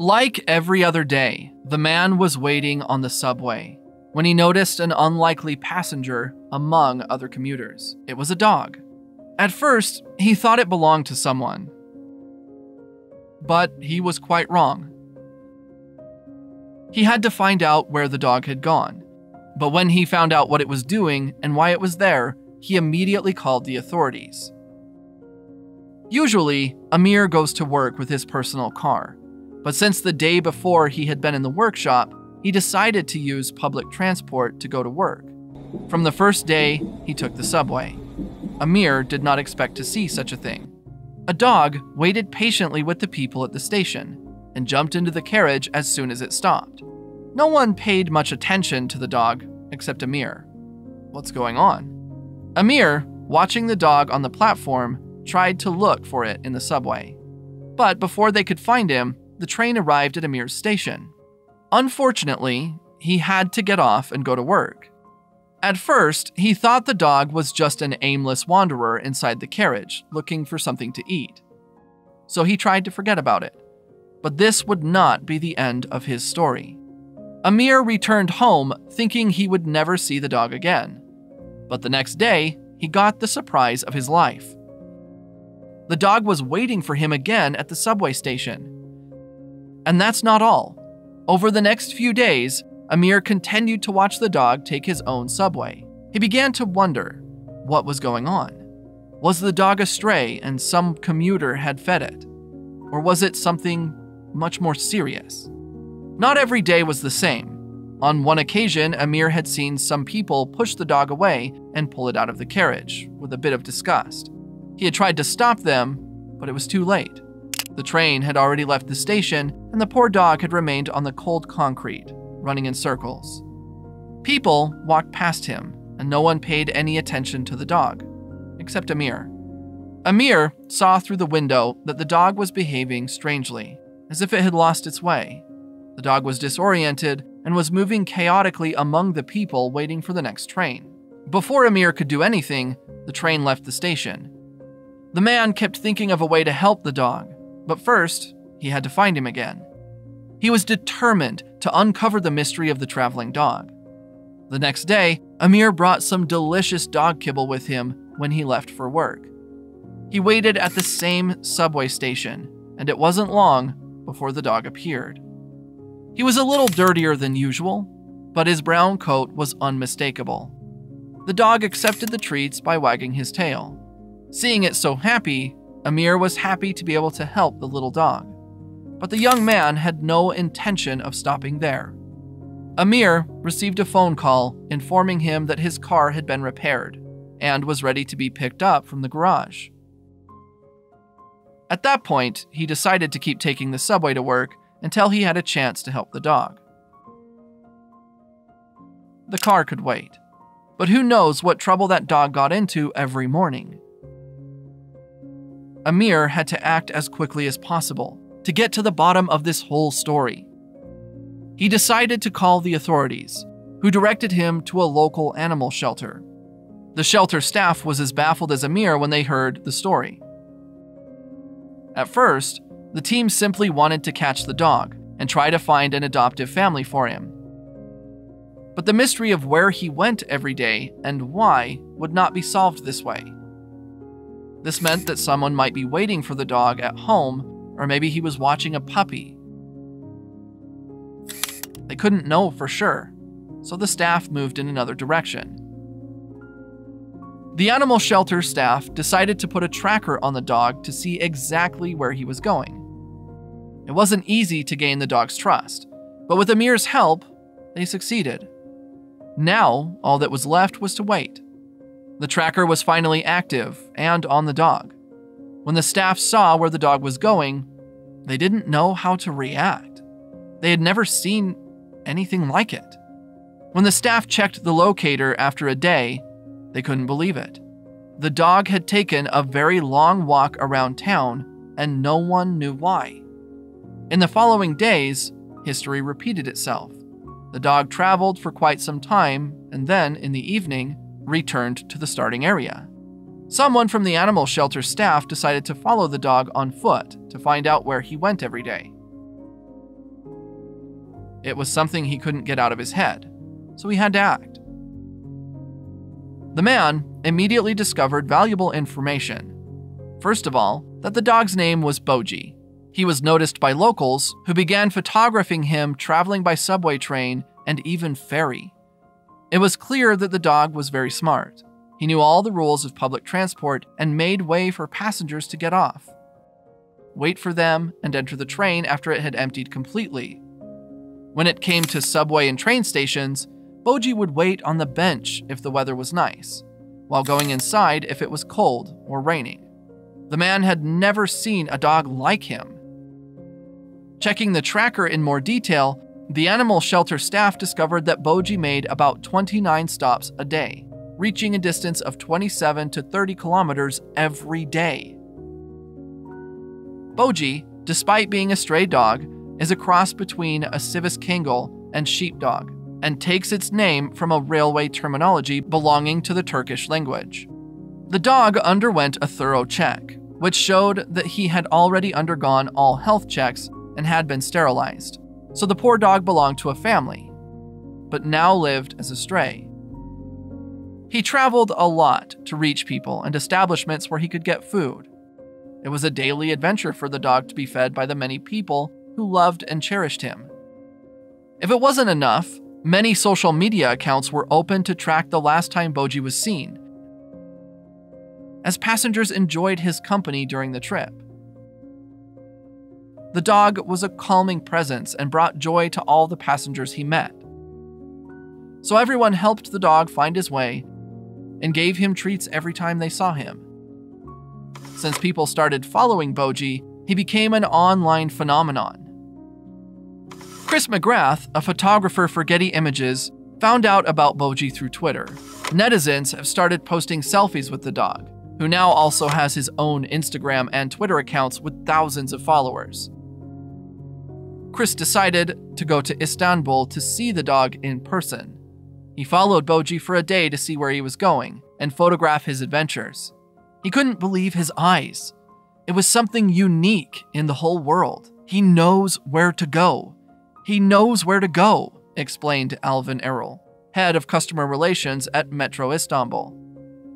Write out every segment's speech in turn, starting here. Like every other day, the man was waiting on the subway when he noticed an unlikely passenger among other commuters. It was a dog. At first, he thought it belonged to someone, but he was quite wrong. He had to find out where the dog had gone, but when he found out what it was doing and why it was there, he immediately called the authorities. Usually, Amir goes to work with his personal car, but since the day before he had been in the workshop, he decided to use public transport to go to work. From the first day, he took the subway. Amir did not expect to see such a thing. A dog waited patiently with the people at the station and jumped into the carriage as soon as it stopped. No one paid much attention to the dog except Amir. What's going on? Amir, watching the dog on the platform, tried to look for it in the subway. But before they could find him, the train arrived at Amir's station. Unfortunately, he had to get off and go to work. At first, he thought the dog was just an aimless wanderer inside the carriage, looking for something to eat. So he tried to forget about it. But this would not be the end of his story. Amir returned home thinking he would never see the dog again. But the next day, he got the surprise of his life. The dog was waiting for him again at the subway station. And that's not all. Over the next few days, Amir continued to watch the dog take his own subway. He began to wonder what was going on. Was the dog astray and some commuter had fed it? Or was it something much more serious? Not every day was the same. On one occasion, Amir had seen some people push the dog away and pull it out of the carriage with a bit of disgust. He had tried to stop them, but it was too late. The train had already left the station, and the poor dog had remained on the cold concrete, running in circles. People walked past him, and no one paid any attention to the dog, except Amir. Amir saw through the window that the dog was behaving strangely, as if it had lost its way. The dog was disoriented and was moving chaotically among the people waiting for the next train. Before Amir could do anything, the train left the station. The man kept thinking of a way to help the dog, but first, he had to find him again. He was determined to uncover the mystery of the traveling dog. The next day, Amir brought some delicious dog kibble with him when he left for work. He waited at the same subway station, and it wasn't long before the dog appeared. He was a little dirtier than usual, but his brown coat was unmistakable. The dog accepted the treats by wagging his tail. Seeing it so happy, Amir was happy to be able to help the little dog. But the young man had no intention of stopping there. Amir received a phone call informing him that his car had been repaired and was ready to be picked up from the garage. At that point, he decided to keep taking the subway to work until he had a chance to help the dog. The car could wait, but who knows what trouble that dog got into every morning. Amir had to act as quickly as possible to get to the bottom of this whole story. He decided to call the authorities, who directed him to a local animal shelter. The shelter staff was as baffled as Amir when they heard the story. At first, the team simply wanted to catch the dog and try to find an adoptive family for him. But the mystery of where he went every day and why would not be solved this way. This meant that someone might be waiting for the dog at home, or maybe he was watching a puppy. They couldn't know for sure, so the staff moved in another direction. The animal shelter staff decided to put a tracker on the dog to see exactly where he was going. It wasn't easy to gain the dog's trust, but with Amir's help, they succeeded. Now, all that was left was to wait. The tracker was finally active and on the dog. When the staff saw where the dog was going, they didn't know how to react. They had never seen anything like it. When the staff checked the locator after a day, they couldn't believe it. The dog had taken a very long walk around town, and no one knew why. In the following days, history repeated itself. The dog traveled for quite some time, and then, in the evening, returned to the starting area. Someone from the animal shelter staff decided to follow the dog on foot to find out where he went every day. It was something he couldn't get out of his head, so he had to act. The man immediately discovered valuable information. First of all, that the dog's name was Boji. He was noticed by locals who began photographing him traveling by subway train and even ferry. It was clear that the dog was very smart. He knew all the rules of public transport and made way for passengers to get off, wait for them, and enter the train after it had emptied completely. When it came to subway and train stations, Boji would wait on the bench if the weather was nice, while going inside if it was cold or raining. The man had never seen a dog like him. Checking the tracker in more detail, the animal shelter staff discovered that Boji made about 29 stops a day, reaching a distance of 27 to 30 kilometers every day. Boji, despite being a stray dog, is a cross between a Sivas kangal and sheepdog, and takes its name from a railway terminology belonging to the Turkish language. The dog underwent a thorough check, which showed that he had already undergone all health checks and had been sterilized, so the poor dog belonged to a family, but now lived as a stray. He traveled a lot to reach people and establishments where he could get food. It was a daily adventure for the dog to be fed by the many people who loved and cherished him. If it wasn't enough, many social media accounts were open to track the last time Boji was seen, as passengers enjoyed his company during the trip. The dog was a calming presence and brought joy to all the passengers he met. So everyone helped the dog find his way and gave him treats every time they saw him. Since people started following Boji, he became an online phenomenon. Chris McGrath, a photographer for Getty Images, found out about Boji through Twitter. Netizens have started posting selfies with the dog, who now also has his own Instagram and Twitter accounts with thousands of followers. Chris decided to go to Istanbul to see the dog in person. He followed Boji for a day to see where he was going and photograph his adventures. He couldn't believe his eyes. It was something unique in the whole world. He knows where to go. He knows where to go, explained Alvin Errol, head of customer relations at Metro Istanbul.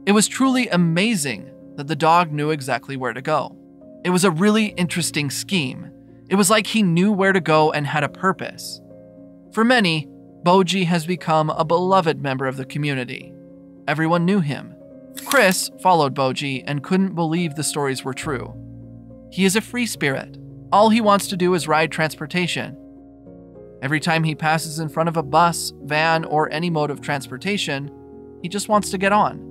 It was truly amazing that the dog knew exactly where to go. It was a really interesting scheme. It was like he knew where to go and had a purpose. For many, Boji has become a beloved member of the community. Everyone knew him. Chris followed Boji and couldn't believe the stories were true. He is a free spirit. All he wants to do is ride transportation. Every time he passes in front of a bus, van, or any mode of transportation, he just wants to get on.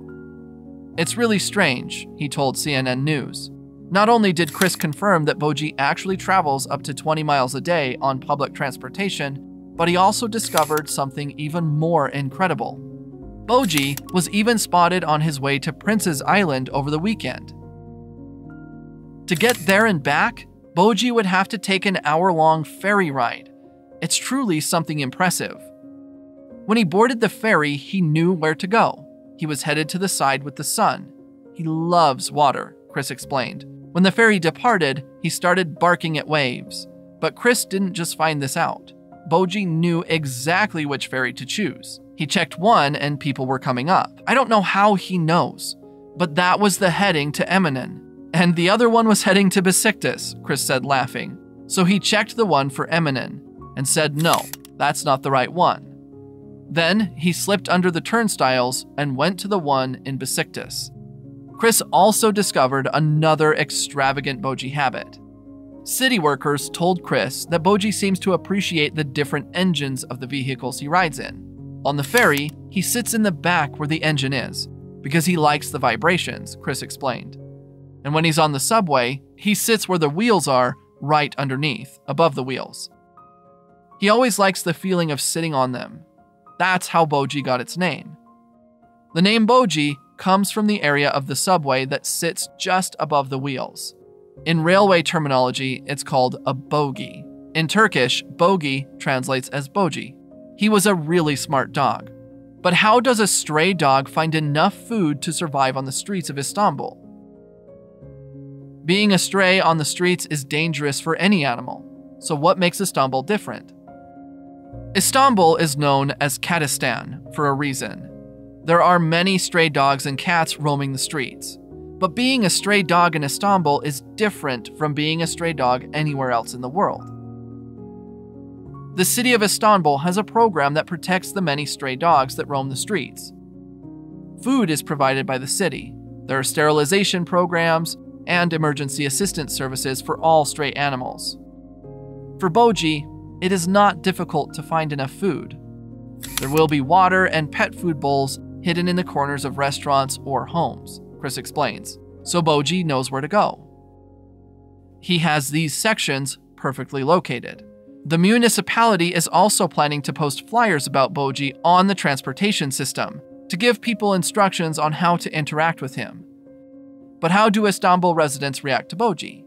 It's really strange, he told CNN News. Not only did Chris confirm that Boji actually travels up to 20 miles a day on public transportation, but he also discovered something even more incredible. Boji was even spotted on his way to Prince's Island over the weekend. To get there and back, Boji would have to take an hour-long ferry ride. It's truly something impressive. When he boarded the ferry, he knew where to go. He was headed to the side with the sun. He loves water, Chris explained. When the ferry departed, he started barking at waves. But Chris didn't just find this out. Boji knew exactly which ferry to choose. He checked one and people were coming up. I don't know how he knows, but that was the heading to Eminönü. And the other one was heading to Beşiktaş, Chris said laughing. So he checked the one for Eminönü and said, no, that's not the right one. Then he slipped under the turnstiles and went to the one in Beşiktaş. Chris also discovered another extravagant Boji habit. City workers told Chris that Boji seems to appreciate the different engines of the vehicles he rides in. On the ferry, he sits in the back where the engine is, because he likes the vibrations, Chris explained. And when he's on the subway, he sits where the wheels are, right underneath, above the wheels. He always likes the feeling of sitting on them. That's how Boji got its name. The name Boji comes from the area of the subway that sits just above the wheels. In railway terminology, it's called a bogie. In Turkish, bogie translates as Boji. He was a really smart dog. But how does a stray dog find enough food to survive on the streets of Istanbul? Being a stray on the streets is dangerous for any animal, so what makes Istanbul different? Istanbul is known as Kadistan for a reason. There are many stray dogs and cats roaming the streets, but being a stray dog in Istanbul is different from being a stray dog anywhere else in the world. The city of Istanbul has a program that protects the many stray dogs that roam the streets. Food is provided by the city. There are sterilization programs and emergency assistance services for all stray animals. For Boji, it is not difficult to find enough food. There will be water and pet food bowls hidden in the corners of restaurants or homes, Chris explains, so Boji knows where to go. He has these sections perfectly located. The municipality is also planning to post flyers about Boji on the transportation system to give people instructions on how to interact with him. But how do Istanbul residents react to Boji?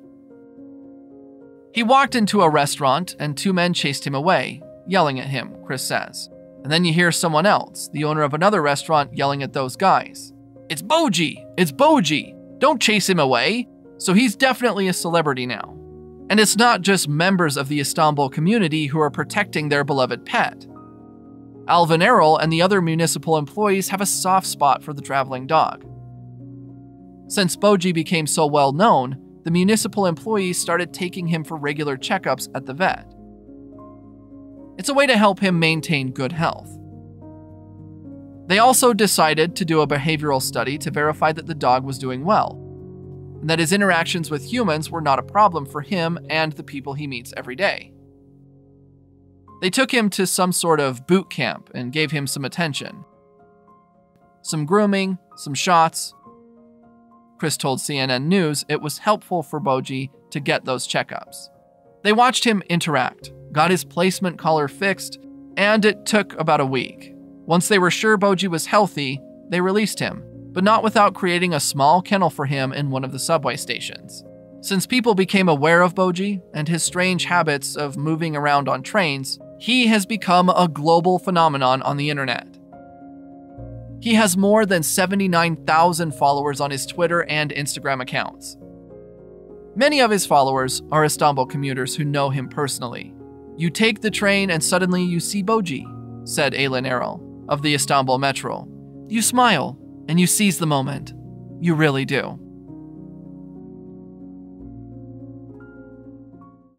He walked into a restaurant and two men chased him away, yelling at him, Chris says. And then you hear someone else, the owner of another restaurant, yelling at those guys. It's Boji! It's Boji! Don't chase him away! So he's definitely a celebrity now. And it's not just members of the Istanbul community who are protecting their beloved pet. Alvin Errol and the other municipal employees have a soft spot for the traveling dog. Since Boji became so well known, the municipal employees started taking him for regular checkups at the vet. It's a way to help him maintain good health. They also decided to do a behavioral study to verify that the dog was doing well, and that his interactions with humans were not a problem for him and the people he meets every day. They took him to some sort of boot camp and gave him some attention. Some grooming, some shots. Chris told CNN News it was helpful for Boji to get those checkups. They watched him interact, got his placement collar fixed, and it took about a week. Once they were sure Boji was healthy, they released him, but not without creating a small kennel for him in one of the subway stations. Since people became aware of Boji and his strange habits of moving around on trains, he has become a global phenomenon on the internet. He has more than 79,000 followers on his Twitter and Instagram accounts. Many of his followers are Istanbul commuters who know him personally. You take the train and suddenly you see Boji, said Aylin Errol of the Istanbul Metro. You smile and you seize the moment. You really do.